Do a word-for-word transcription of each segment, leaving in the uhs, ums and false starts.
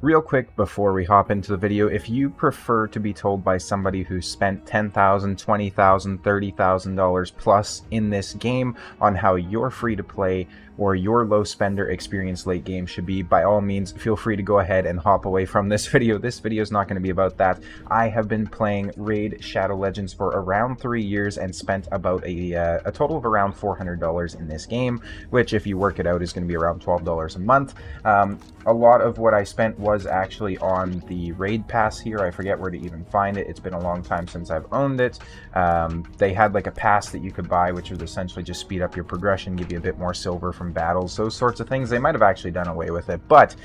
Real quick before we hop into the video, if you prefer to be told by somebody who spent ten thousand dollars, twenty thousand dollars, thirty thousand dollars plus in this game on how your free-to-play or your low-spender experience late game should be, by all means, feel free to go ahead and hop away from this video. This video is not going to be about that. I have been playing Raid Shadow Legends for around three years and spent about a, uh, a total of around four hundred dollars in this game, which if you work it out is going to be around twelve dollars a month. Um, a lot of what I spent was was actually on the raid pass here. I forget where to even find it. It's been a long time since I've owned it. Um, they had like a pass that you could buy, which would essentially just speed up your progression, give you a bit more silver from battles, those sorts of things. They might have actually done away with it, but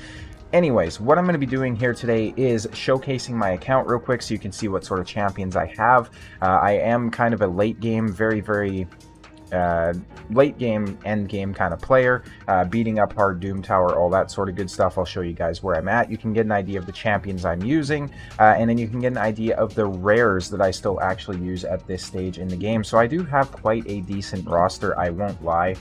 anyways, what I'm going to be doing here today is showcasing my account real quick so you can see what sort of champions I have. Uh, I am kind of a late game, very, very... Uh, late game, end game kind of player, uh, beating up hard Doom Tower, all that sort of good stuff. I'll show you guys where I'm at. You can get an idea of the champions I'm using, uh, and then you can get an idea of the rares that I still actually use at this stage in the game. So I do have quite a decent roster, I won't lie.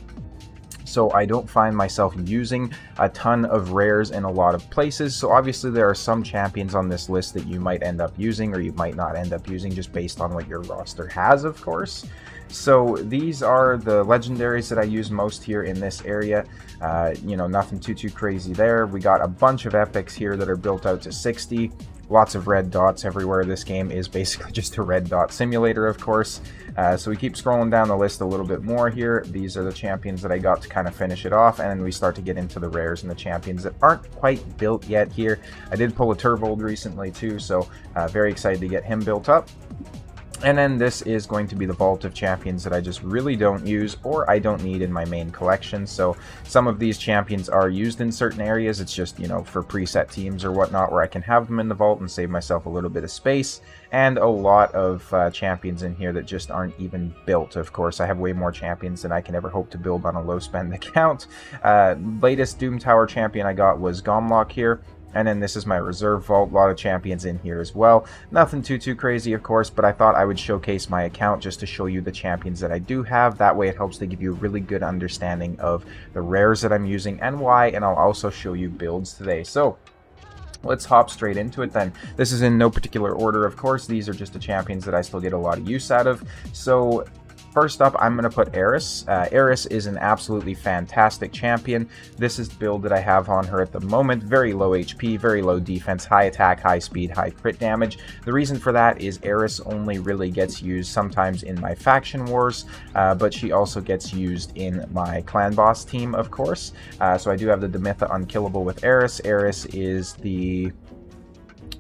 So I don't find myself using a ton of rares in a lot of places. So obviously there are some champions on this list that you might end up using or you might not end up using just based on what your roster has, of course. So these are the legendaries that I use most here in this area. Uh, you know, nothing too, too crazy there. We got a bunch of epics here that are built out to sixty. Lots of red dots everywhere. This game is basically just a red dot simulator, of course. Uh, so we keep scrolling down the list a little bit more here. These are the champions that I got to kind of finish it off, and then we start to get into the rares and the champions that aren't quite built yet here. I did pull a Turbold recently too, so uh, very excited to get him built up. And then this is going to be the vault of champions that I just really don't use or I don't need in my main collection. So some of these champions are used in certain areas. It's just, you know, for preset teams or whatnot where I can have them in the vault and save myself a little bit of space. And a lot of uh, champions in here that just aren't even built, of course. I have way more champions than I can ever hope to build on a low spend account. Uh, latest Doom Tower champion I got was Gomlock here. And then this is my reserve vault, a lot of champions in here as well. Nothing too, too crazy, of course, but I thought I would showcase my account just to show you the champions that I do have. That way it helps to give you a really good understanding of the rares that I'm using and why, and I'll also show you builds today. So let's hop straight into it then. This is in no particular order, of course. These are just the champions that I still get a lot of use out of. So first up, I'm going to put Eris. Uh, Eris is an absolutely fantastic champion. This is the build that I have on her at the moment. Very low H P, very low defense, high attack, high speed, high crit damage. The reason for that is Eris only really gets used sometimes in my faction wars, uh, but she also gets used in my clan boss team, of course. Uh, so I do have the Dimitha unkillable with Eris. Eris is the...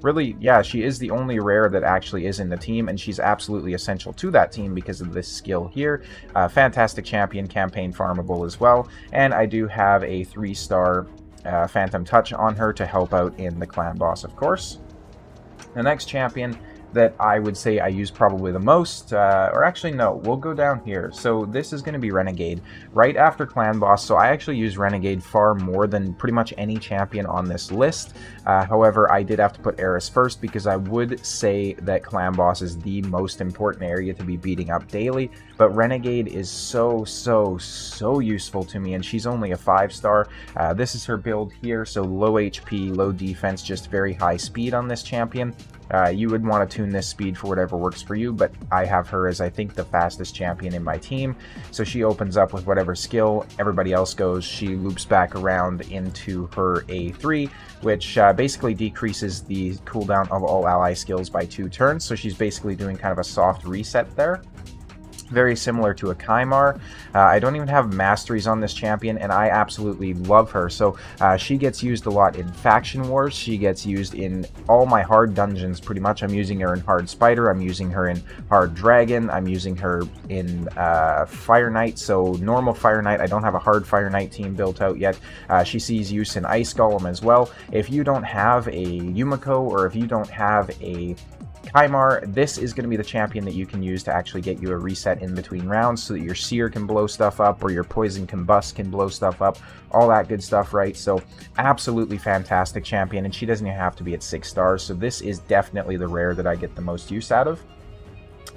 Really, yeah, she is the only rare that actually is in the team, and she's absolutely essential to that team because of this skill here. Uh, fantastic champion, campaign farmable as well, and I do have a three-star uh, Phantom Touch on her to help out in the clan boss, of course. The next champion that I would say I use probably the most, uh, or actually no, we'll go down here. So this is going to be Renegade, right after Clan Boss, so I actually use Renegade far more than pretty much any champion on this list. Uh, however, I did have to put Eris first because I would say that Clan Boss is the most important area to be beating up daily, but Renegade is so, so, so useful to me, and she's only a five star. Uh, this is her build here, so low H P, low defense, just very high speed on this champion. Uh, you would want to tune this speed for whatever works for you, but I have her as I think the fastest champion in my team. So she opens up with whatever skill, everybody else goes, she loops back around into her A three, which uh, basically decreases the cooldown of all ally skills by two turns. So she's basically doing kind of a soft reset there. Very similar to a Kaimar. Uh, I don't even have masteries on this champion, and I absolutely love her. So uh, she gets used a lot in faction wars. She gets used in all my hard dungeons, pretty much. I'm using her in Hard Spider. I'm using her in Hard Dragon. I'm using her in uh, Fire Knight. So normal Fire Knight. I don't have a Hard Fire Knight team built out yet. Uh, she sees use in Ice Golem as well. If you don't have a Yumiko or if you don't have a Kaimar, this is going to be the champion that you can use to actually get you a reset in between rounds so that your Seer can blow stuff up or your Poison Combust can blow stuff up, all that good stuff, right? So absolutely fantastic champion, and she doesn't even have to be at six stars, so this is definitely the rare that I get the most use out of.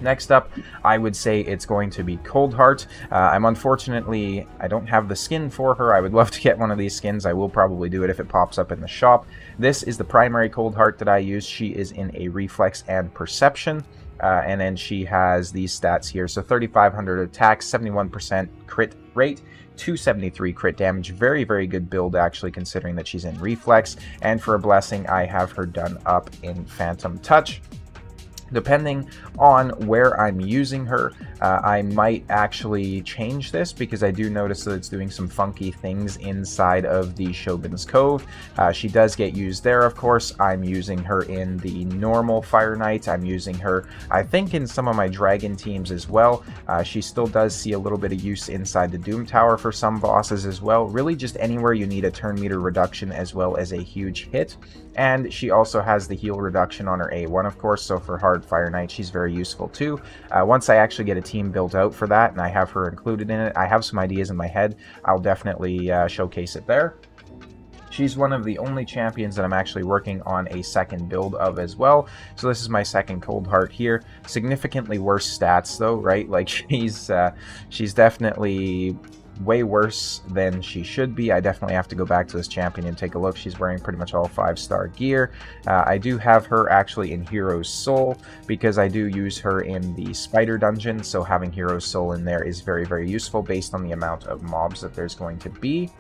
Next up, I would say it's going to be Coldheart. Uh, I'm unfortunately, I don't have the skin for her. I would love to get one of these skins. I will probably do it if it pops up in the shop. This is the primary Coldheart that I use. She is in a Reflex and Perception. Uh, and then she has these stats here. So thirty-five hundred attack, seventy-one percent crit rate, two seventy-three crit damage. Very, very good build, actually, considering that she's in Reflex. And for a blessing, I have her done up in Phantom Touch. Depending on where I'm using her, uh, I might actually change this, because I do notice that it's doing some funky things inside of the Shogun's Cove. Uh, she does get used there, of course. I'm using her in the normal Fire Knight. I'm using her, I think, in some of my Dragon teams as well. Uh, she still does see a little bit of use inside the Doom Tower for some bosses as well. Really just anywhere you need a turn meter reduction as well as a huge hit. And she also has the heal reduction on her A one, of course, so for hard Fire Knight, she's very useful too. Uh, once I actually get a team built out for that and I have her included in it, I have some ideas in my head. I'll definitely uh, showcase it there. She's one of the only champions that I'm actually working on a second build of as well. So this is my second Coldheart here. Significantly worse stats though, right? Like she's uh, she's definitely way worse than she should be. I definitely have to go back to this champion and take a look. She's wearing pretty much all five-star gear. Uh, I do have her actually in Hero's Soul, because I do use her in the Spider Dungeon, so having Hero's Soul in there is very, very useful based on the amount of mobs that there's going to be.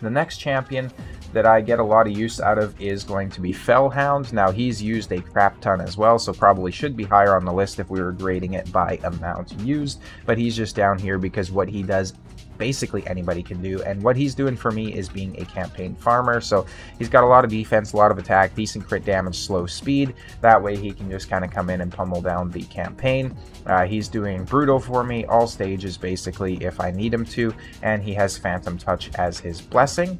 The next champion that I get a lot of use out of is going to be Fellhound. Now, he's used a crap ton as well, so probably should be higher on the list if we were grading it by amount used, but he's just down here because what he does, basically anybody can do, and what he's doing for me is being a campaign farmer. So he's got a lot of defense, a lot of attack, decent crit damage, slow speed. That way he can just kind of come in and pummel down the campaign. Uh, he's doing brutal for me, all stages basically if I need him to, and he has Phantom Touch as his blessing.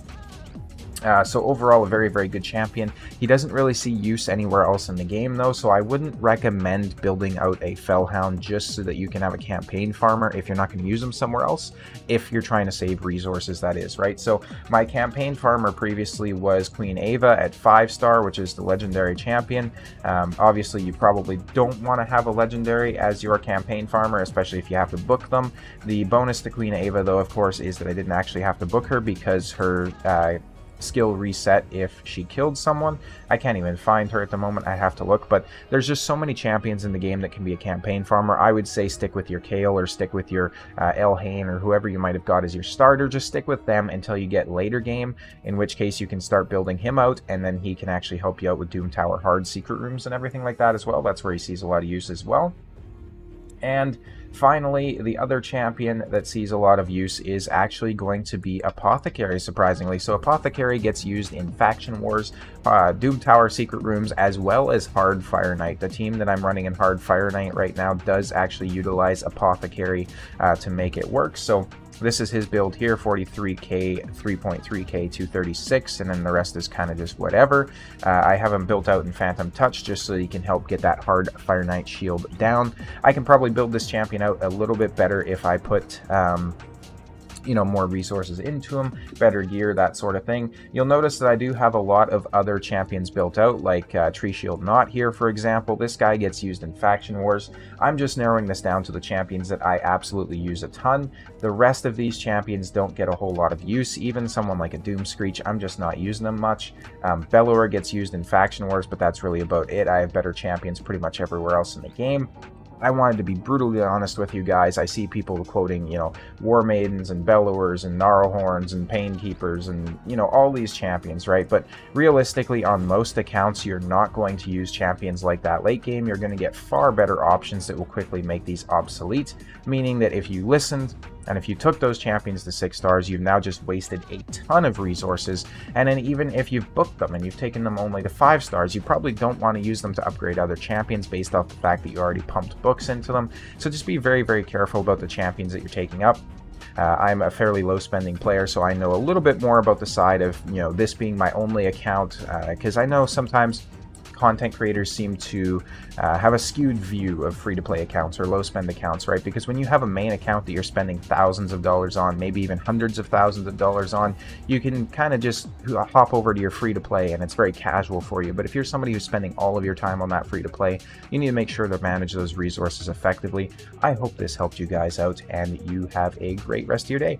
Uh, so overall, a very, very good champion. He doesn't really see use anywhere else in the game, though, so I wouldn't recommend building out a Fellhound just so that you can have a campaign farmer if you're not going to use him somewhere else, if you're trying to save resources, that is, right? So my campaign farmer previously was Queen Ava at five star, which is the legendary champion. Um, obviously, you probably don't want to have a legendary as your campaign farmer, especially if you have to book them. The bonus to Queen Ava, though, of course, is that I didn't actually have to book her because her... Uh, skill reset if she killed someone. I can't even find her at the moment. I have to look, but there's just so many champions in the game that can be a campaign farmer. I would say stick with your Kale or stick with your uh, Elhain or whoever you might have got as your starter. Just stick with them until you get later game, in which case you can start building him out, and then he can actually help you out with Doom Tower, hard secret rooms, and everything like that as well. That's where he sees a lot of use as well. And finally, the other champion that sees a lot of use is actually going to be Apothecary, surprisingly. So Apothecary gets used in Faction Wars, uh, Doom Tower Secret Rooms, as well as Hard Fire Knight. The team that I'm running in Hard Fire Knight right now does actually utilize Apothecary uh, to make it work. So this is his build here, forty-three K, three point three K, two thirty-six, and then the rest is kind of just whatever. Uh, I have him built out in Phantom Touch just so he can help get that Hard Fire Knight shield down. I can probably build this champion out a little bit better if I put... Um, you know, more resources into them, better gear, that sort of thing. You'll notice that I do have a lot of other champions built out, like uh, Tree Shield Knot here, for example. This guy gets used in Faction Wars. I'm just narrowing this down to the champions that I absolutely use a ton. The rest of these champions don't get a whole lot of use. Even someone like a Doom Screech, I'm just not using them much. Um, Bellower gets used in Faction Wars, but that's really about it. I have better champions pretty much everywhere else in the game. I wanted to be brutally honest with you guys. I see people quoting, you know, War Maidens and Bellowers and Gnarlhorns and Painkeepers and, you know, all these champions, right? But realistically, on most accounts, you're not going to use champions like that late game. You're going to get far better options that will quickly make these obsolete, meaning that if you listened, and if you took those champions to six stars, you've now just wasted a ton of resources. And then even if you've booked them and you've taken them only to five stars, you probably don't want to use them to upgrade other champions based off the fact that you already pumped books into them. So just be very, very careful about the champions that you're taking up. Uh, I'm a fairly low-spending player, so I know a little bit more about the side of, you know, this being my only account, because uh, I know sometimes content creators seem to uh, have a skewed view of free-to-play accounts or low-spend accounts, right? Because when you have a main account that you're spending thousands of dollars on, maybe even hundreds of thousands of dollars on, you can kind of just hop over to your free-to-play and it's very casual for you. But if you're somebody who's spending all of your time on that free-to-play, you need to make sure to manage those resources effectively. I hope this helped you guys out and you have a great rest of your day.